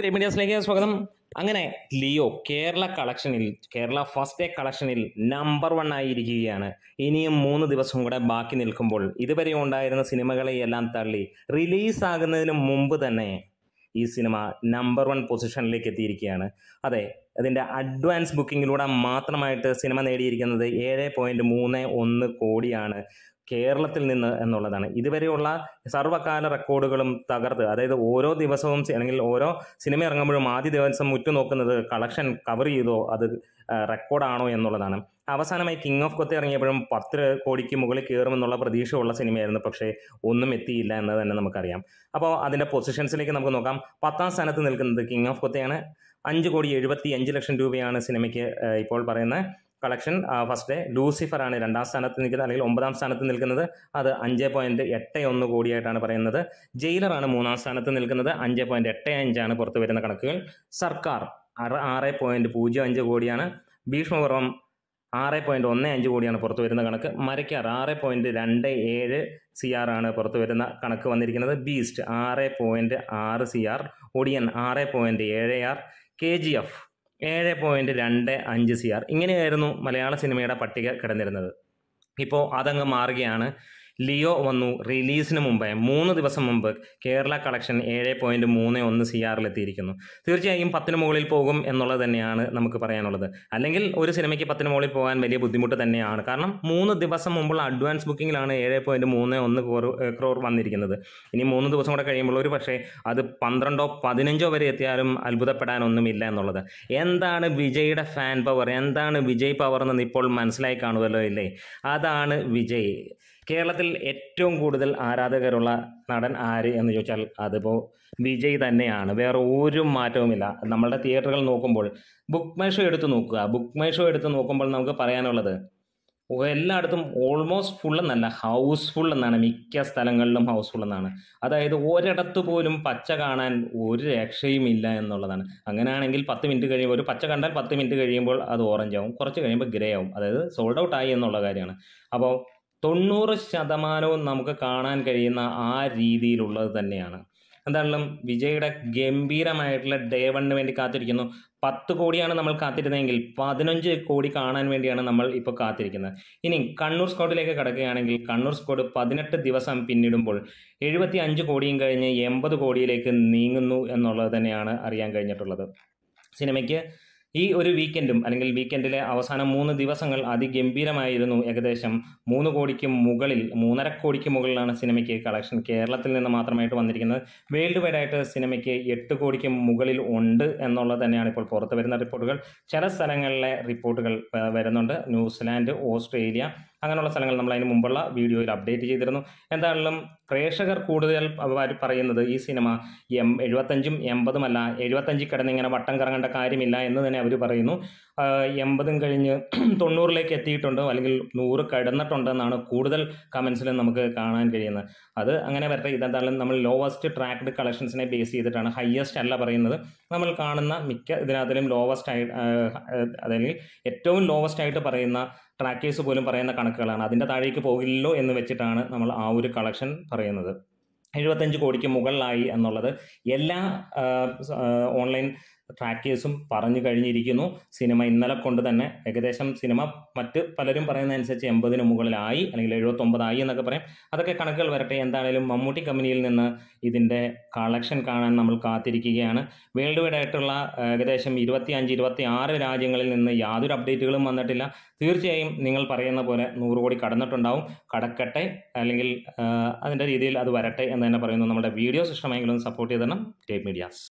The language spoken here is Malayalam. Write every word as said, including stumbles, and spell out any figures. ിലേക്ക് സ്വാഗതം. അങ്ങനെ ലിയോ കേരള കളക്ഷനിൽ കേരള ഫസ്റ്റ് ഡേ കളക്ഷനിൽ നമ്പർ വൺ ആയിരിക്കുകയാണ്. ഇനിയും മൂന്ന് ദിവസം കൂടെ ബാക്കി നിൽക്കുമ്പോൾ ഇതുവരെ ഉണ്ടായിരുന്ന സിനിമകളെയെല്ലാം തള്ളി റിലീസ് ആകുന്നതിന് മുമ്പ് തന്നെ ഈ സിനിമ നമ്പർ വൺ പൊസിഷനിലേക്ക് എത്തിയിരിക്കുകയാണ്. അതെ, അതിൻ്റെ അഡ്വാൻസ് ബുക്കിങ്ങിലൂടെ മാത്രമായിട്ട് സിനിമ നേടിയിരിക്കുന്നത് ഏഴ് പോയിൻറ്റ് മൂന്ന് ഒന്ന് കോടിയാണ് കേരളത്തിൽ നിന്ന് എന്നുള്ളതാണ്. ഇതുവരെയുള്ള സർവ്വകാല റെക്കോർഡുകളും തകർത്ത്, അതായത് ഓരോ ദിവസവും അല്ലെങ്കിൽ ഓരോ സിനിമ ഇറങ്ങുമ്പോഴും ആദ്യ ദിവസം ഉറ്റുനോക്കുന്നത് കളക്ഷൻ കവർ ചെയ്തോ അത് റെക്കോർഡാണോ എന്നുള്ളതാണ്. അവസാനമായി കിങ് ഓഫ് കൊത്തി ഇറങ്ങിയപ്പോഴും പത്ത് കോടിക്ക് മുകളിൽ കയറുമെന്നുള്ള പ്രതീക്ഷയുള്ള സിനിമയായിരുന്നു, പക്ഷേ ഒന്നും എത്തിയില്ല എന്ന് തന്നെ നമുക്കറിയാം. അപ്പോൾ അതിൻ്റെ പൊസിഷൻസിലേക്ക് നമുക്ക് നോക്കാം. പത്താം സ്ഥാനത്ത് നിൽക്കുന്നത് കിങ് ഓഫ് കൊത്തിയാണ്. അഞ്ച് കോടി എഴുപത്തി അഞ്ച് ലക്ഷം രൂപയാണ് സിനിമയ്ക്ക് ഇപ്പോൾ പറയുന്ന കളക്ഷൻ ഫസ്റ്റ് ഡേ. ലൂസിഫറാണ് രണ്ടാം സ്ഥാനത്ത് നിൽക്കുന്നത്, അല്ലെങ്കിൽ ഒമ്പതാം സ്ഥാനത്ത് നിൽക്കുന്നത്. അത് അഞ്ച് പോയിൻറ്റ് എട്ട് ഒന്ന് കോടിയായിട്ടാണ് പറയുന്നത്. ജയിലറാണ് മൂന്നാം സ്ഥാനത്ത് നിൽക്കുന്നത്, അഞ്ച് പോയിൻറ്റ് എട്ട് അഞ്ചാണ് പുറത്തു വരുന്ന കണക്കുകൾ. സർക്കാർ ആറ് പോയിൻറ്റ് പൂജ്യം അഞ്ച് കോടിയാണ്. ഭീഷ്മപർവം ആറ് പോയിൻറ്റ് ഒന്ന് അഞ്ച് കോടിയാണ് പുറത്തു വരുന്ന കണക്ക്. മരയ്ക്കാർ ആറ് പോയിൻറ്റ് രണ്ട് ഏഴ് സി ആർ ആണ് പുറത്തു വരുന്ന കണക്ക് വന്നിരിക്കുന്നത്. ബീസ്റ്റ് ആറ് പോയിൻറ്റ് ആറ് സി ആർ. ഒടിയൻ ആറ് പോയിൻറ്റ് ഏഴ് ആർ. കെ ജി എഫ് ഏഴ് പോയിൻറ്റ് രണ്ട് അഞ്ച് സി ആർ. ഇങ്ങനെയായിരുന്നു മലയാള സിനിമയുടെ പട്ടിക കിടന്നിരുന്നത്. ഇപ്പോൾ അതങ്ങ് മാറുകയാണ്. ലിയോ വന്നു റിലീസിന് മുമ്പേ മൂന്ന് ദിവസം മുമ്പ് കേരള കളക്ഷൻ ഏഴ് പോയിൻറ്റ് മൂന്ന് ഒന്ന് സി ആറിലെത്തിയിരിക്കുന്നു. തീർച്ചയായും പത്തിന് മുകളിൽ പോകും എന്നുള്ളത് തന്നെയാണ് നമുക്ക് പറയാനുള്ളത്. അല്ലെങ്കിൽ ഒരു സിനിമയ്ക്ക് പത്തിന് മുകളിൽ പോകാൻ വലിയ ബുദ്ധിമുട്ട് തന്നെയാണ്. കാരണം മൂന്ന് ദിവസം മുമ്പുള്ള അഡ്വാൻസ് ബുക്കിങ്ങിലാണ് ഏഴ് പോയിൻറ്റ് മൂന്ന് ഒന്ന് ക്രോർ വന്നിരിക്കുന്നത്. ഇനി മൂന്ന് ദിവസം കൂടെ കഴിയുമ്പോൾ ഒരു പക്ഷേ അത് പന്ത്രണ്ടോ പതിനഞ്ചോ വരെ എത്തിയാലും അത്ഭുതപ്പെടാനൊന്നുമില്ല എന്നുള്ളത്. എന്താണ് വിജയുടെ ഫാൻ പവർ, എന്താണ് വിജയ് പവർ എന്ന് ഇപ്പോൾ മനസ്സിലായി കാണുമല്ലോ ഇല്ലേ? അതാണ് വിജയ്. കേരളത്തിൽ ഏറ്റവും കൂടുതൽ ആരാധകരുള്ള നടൻ ആര് എന്ന് ചോദിച്ചാൽ അതിപ്പോൾ വിജയ് തന്നെയാണ്. വേറെ ഒരു മാറ്റവുമില്ല. നമ്മളുടെ തിയേറ്ററുകൾ നോക്കുമ്പോൾ ബുക്ക് മൈ ഷോ എടുത്ത് നോക്കുക. ബുക്ക് മൈ ഷോ എടുത്ത് നോക്കുമ്പോൾ നമുക്ക് പറയാനുള്ളത് എല്ലായിടത്തും ഓൾമോസ്റ്റ് ഫുൾ എന്നല്ല, ഹൗസ്ഫുൾ എന്നാണ്. മിക്ക സ്ഥലങ്ങളിലും ഹൗസ്ഫുൾ എന്നാണ്. അതായത് ഒരിടത്ത് പോലും പച്ച കാണാൻ ഒരു രക്ഷയും ഇല്ല എന്നുള്ളതാണ്. അങ്ങനെയാണെങ്കിൽ പത്ത് മിനിറ്റ് കഴിയുമ്പോൾ ഒരു പച്ച കണ്ടാൽ പത്ത് മിനിറ്റ് കഴിയുമ്പോൾ അത് ഓറഞ്ച് ആവും, കുറച്ച് കഴിയുമ്പോൾ ഗ്രേ ആവും. അതായത് സോൾഡ് ഔട്ട് ആയി എന്നുള്ള കാര്യമാണ്. അപ്പോൾ തൊണ്ണൂറ് ശതമാനവും നമുക്ക് കാണാൻ കഴിയുന്ന ആ രീതിയിലുള്ളത് തന്നെയാണ്. എന്തായാലും വിജയുടെ ഗംഭീരമായിട്ടുള്ള ഡേ വണ്ണിന് വേണ്ടി കാത്തിരിക്കുന്നു. പത്ത് കോടിയാണ് നമ്മൾ കാത്തിരുന്നതെങ്കിൽ പതിനഞ്ച് കോടി കാണാൻ വേണ്ടിയാണ് നമ്മൾ ഇപ്പോൾ കാത്തിരിക്കുന്നത്. ഇനി കണ്ണൂർ സ്ക്വാഡിലേക്ക് കടക്കുകയാണെങ്കിൽ കണ്ണൂർ സ്ക്വാഡ് പതിനെട്ട് ദിവസം പിന്നിടുമ്പോൾ എഴുപത്തി അഞ്ച് കോടിയും കഴിഞ്ഞ് എൺപത് കോടിയിലേക്ക് നീങ്ങുന്നു എന്നുള്ളത് തന്നെയാണ് അറിയാൻ കഴിഞ്ഞിട്ടുള്ളത്. സിനിമയ്ക്ക് ഈ ഒരു വീക്കെൻഡും അല്ലെങ്കിൽ വീക്കെൻഡിലെ അവസാന മൂന്ന് ദിവസങ്ങൾ അതിഗംഭീരമായിരുന്നു. ഏകദേശം മൂന്ന് കോടിക്ക് മുകളിൽ മൂന്നര കോടിക്ക് മുകളിലാണ് സിനിമയ്ക്ക് കളക്ഷൻ കേരളത്തിൽ നിന്ന് മാത്രമായിട്ട് വന്നിരിക്കുന്നത്. വേൾഡ് വൈഡായിട്ട് സിനിമയ്ക്ക് എട്ട് കോടിക്ക് മുകളിൽ ഉണ്ട് എന്നുള്ളത് തന്നെയാണ് ഇപ്പോൾ പുറത്ത് വരുന്ന റിപ്പോർട്ടുകൾ. ചില സ്ഥലങ്ങളിലെ റിപ്പോർട്ടുകൾ വരുന്നുണ്ട്. ന്യൂസിലാൻഡ്, ഓസ്ട്രേലിയ അങ്ങനെയുള്ള സ്ഥലങ്ങൾ നമ്മൾ അതിന് മുമ്പുള്ള വീഡിയോയിൽ അപ്ഡേറ്റ് ചെയ്തിരുന്നു. എന്തായാലും പ്രേക്ഷകർ കൂടുതൽ പറയുന്നത് ഈ സിനിമ എം എഴുപത്തഞ്ചും എൺപതുമല്ല, എഴുപത്തഞ്ചിൽ കിടന്ന് ഇങ്ങനെ വട്ടം കറങ്ങേണ്ട കാര്യമില്ല എന്ന് തന്നെ അവർ പറയുന്നു. എൺപതും കഴിഞ്ഞ് തൊണ്ണൂറിലേക്ക് എത്തിയിട്ടുണ്ടോ അല്ലെങ്കിൽ നൂറ് കടന്നിട്ടുണ്ടെന്നാണ് കൂടുതൽ കമൻസിലും നമുക്ക് കാണാൻ കഴിയുന്നത്. അത് അങ്ങനെ വരട്ടെ. ഇതെന്തായാലും നമ്മൾ ലോവസ്റ്റ് ട്രാക്ക്ഡ് കളക്ഷൻസിനെ ബേസ് ചെയ്തിട്ടാണ്, ഹയ്യസ്റ്റ് അല്ല പറയുന്നത്. നമ്മൾ കാണുന്ന മിക്ക ഇതിനകത്തിലും ലോവസ്റ്റ് ആയി, അതല്ലെങ്കിൽ ഏറ്റവും ലോവസ്റ്റ് ആയിട്ട് പറയുന്ന ട്രാക്കേഴ്സ് പോലും പറയുന്ന കണക്കുകളാണ്. അതിൻ്റെ താഴേക്ക് പോകില്ലല്ലോ എന്ന് വെച്ചിട്ടാണ് നമ്മൾ ആ ഒരു കളക്ഷൻ പറയുന്നത്. എഴുപത്തഞ്ച് കോടിക്ക് മുകളിലായി എന്നുള്ളത് എല്ലാ ഓൺലൈൻ ട്രാക്കേഴ്സും പറഞ്ഞു കഴിഞ്ഞിരിക്കുന്നു. സിനിമ ഇന്നലെ കൊണ്ട് തന്നെ ഏകദേശം സിനിമ മറ്റ് പലരും പറയുന്നതനുസരിച്ച് എൺപതിന് മുകളിലായി അല്ലെങ്കിൽ എഴുപത്തൊമ്പതായി എന്നൊക്കെ പറയാം. അതൊക്കെ കണക്കുകൾ വരട്ടെ. എന്തായാലും മമ്മൂട്ടി കമ്പനിയിൽ നിന്ന് ഇതിൻ്റെ കളക്ഷൻ കാണാൻ നമ്മൾ കാത്തിരിക്കുകയാണ്. വേൾഡ് വൈഡ് ആയിട്ടുള്ള ഏകദേശം ഇരുപത്തി അഞ്ച് ഇരുപത്തി ആറ് രാജ്യങ്ങളിൽ നിന്ന് യാതൊരു അപ്ഡേറ്റുകളും വന്നിട്ടില്ല. തീർച്ചയായും നിങ്ങൾ പറയുന്ന പോലെ നൂറ് കോടി കടന്നിട്ടുണ്ടാവും. കടക്കട്ടെ, അല്ലെങ്കിൽ അതിൻ്റെ രീതിയിൽ അത് വരട്ടെ എന്ന് തന്നെ പറയുന്നു. നമ്മുടെ വീഡിയോസ് ഇഷ്ടമായെങ്കിലും സപ്പോർട്ട് ചെയ്ത് തരണം. Tape medias.